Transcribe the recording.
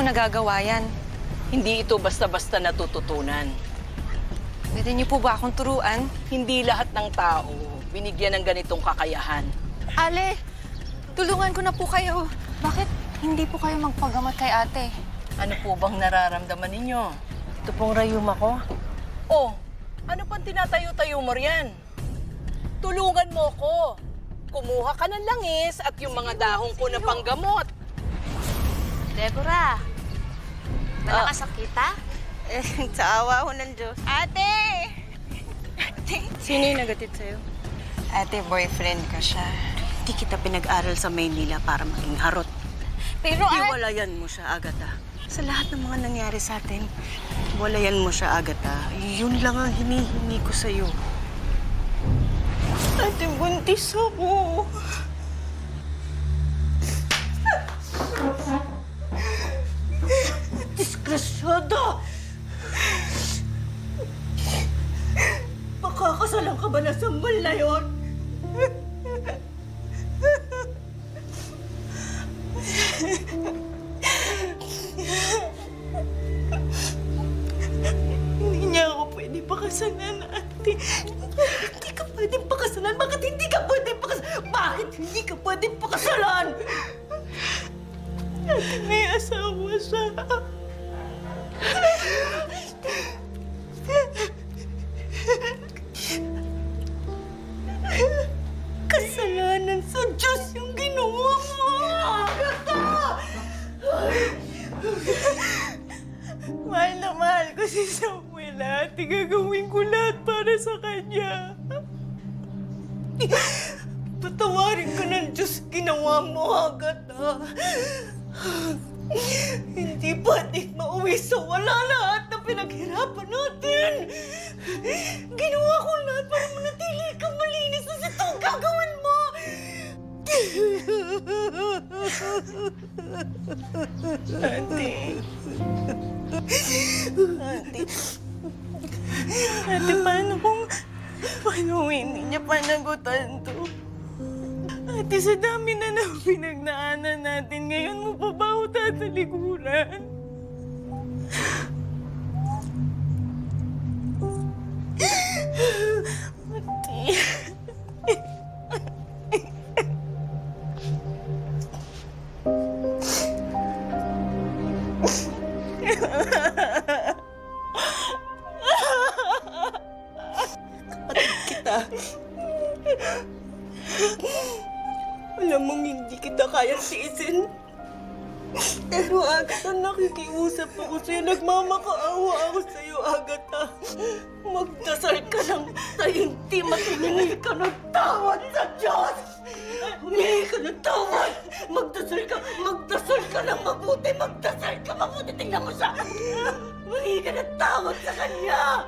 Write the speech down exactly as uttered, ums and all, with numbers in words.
mo nagagawa yan? Hindi ito basta-basta natututunan. Pwede niyo po ba akong turuan? Hindi lahat ng tao binigyan ng ganitong kakayahan. Ale, tulungan ko na po kayo. Bakit hindi po kayo magpagamat kay ate? Ano po bang nararamdaman ninyo? Ito pong rayuma ko. Oh, ano pang tinatayo-tayo mo riyan? Tulungan mo ko. Kumuha ka ng langis at yung mga dahong ko na panggamot. Deborah, malakasakita? Eh, sa awa ho ng Diyos. Ate! Ate! Sino yung nagatid sa'yo? Ate, boyfriend ko siya. Hindi kita pinag-aral sa Maynila para maging harot. Pero at... Iwalayan mo siya, Agatha. Sa lahat ng mga nangyari sa atin, iwalayan mo siya, Agatha. Yun lang ang hinihingi ko sa'yo. Ate, buntis ako. Disgrasyado! Makakasalang ka ba na sambal na yun? Hindi niya ako pwede pakasalan, ate. Hindi ka pwede pakasalan. Bakit hindi ka pwede pakasalan? Bakit hindi ka pwede pakasalan? Ate, may asawa siya. Kasalanan sa Diyos yung ginawa mo! Agatha! Mahal na mahal ko si Samuel at gagawin ko lahat para sa kanya. Patawarin ka ng Diyos ginawa mo, Agatha. Hindi pwedeng mauwi sa wala lahat na pinaghirapan natin. Ginawa ko lahat para manatili kang malinis na ito ang gagawin mo. Ate. Ate. Ate, paano kung paano hindi niya panagutan to? Ate, sa dami na nang pinagnaanan natin, ngayon mo pa ba ako tatalikuran? Ate. Kapatid kita. Alam mong hindi kita kaya tiisin. Pero Agatha, nakikiusap ako sa'yo. Nagmamakaawa ako sa'yo, Agatha. Magdasal ka ng tayinti, matingi ka ng tawad sa Diyos! Humingi ka ng tawad! Magdasal ka, magdasal ka ng mabuti, magdasal ka mabuti! Tingnan mo siya! Humingi ka ng tawad sa kanya!